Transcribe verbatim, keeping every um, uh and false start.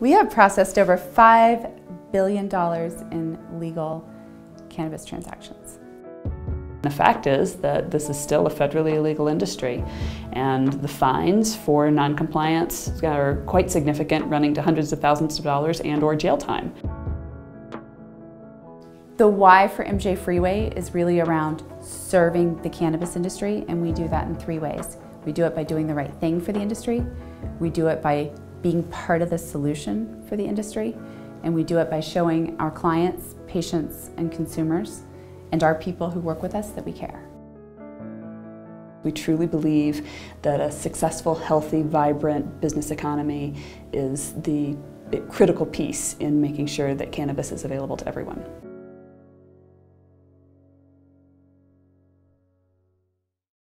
We have processed over five billion dollars in legal cannabis transactions. The fact is that this is still a federally illegal industry, and the fines for noncompliance are quite significant, running to hundreds of thousands of dollars and or jail time. The why for M J Freeway is really around serving the cannabis industry, and we do that in three ways. We do it by doing the right thing for the industry, we do it by being part of the solution for the industry, and we do it by showing our clients, patients, and consumers, and our people who work with us, that we care. We truly believe that a successful, healthy, vibrant business economy is the critical piece in making sure that cannabis is available to everyone.